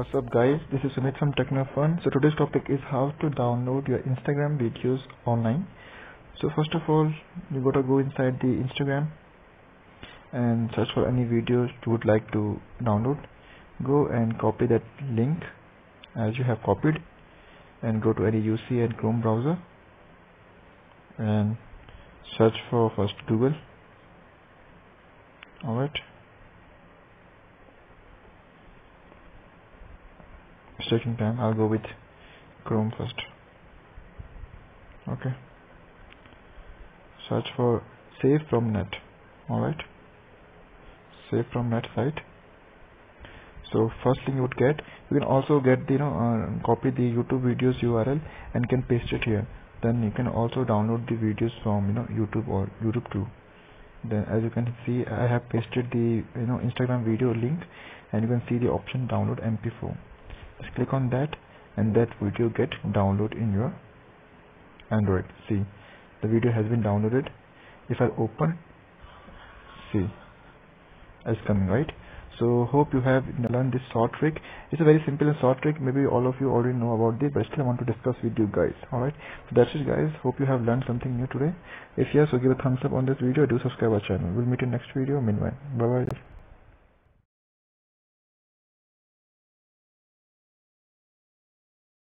What's up guys, this is Sunit from technofun. So today's topic is how to download your Instagram videos online. So first of all, you gotta go inside the Instagram and search for any videos you would like to download. Go and copy that link as you have copied and go to any UC and Chrome browser and search for first Google. Alright, taking time, I'll go with Chrome first. Okay, search for Save from net. Alright, Save from net site. So first thing you would get, you can also get copy the YouTube videos URL and can paste it here. Then you can also download the videos from YouTube or YouTube too. Then as you can see, I have pasted the Instagram video link and you can see the option download MP4. Just click on that and that video get downloaded in your Android. See, the video has been downloaded. If I open, see, it's coming, right? So hope you have learned this short trick. It's a very simple and short trick. Maybe all of you already know about this, but still I want to discuss with you guys. Alright, so that's it guys. Hope you have learned something new today. If yes, so give a thumbs up on this video. Do subscribe our channel. We'll meet in next video. Meanwhile, bye bye.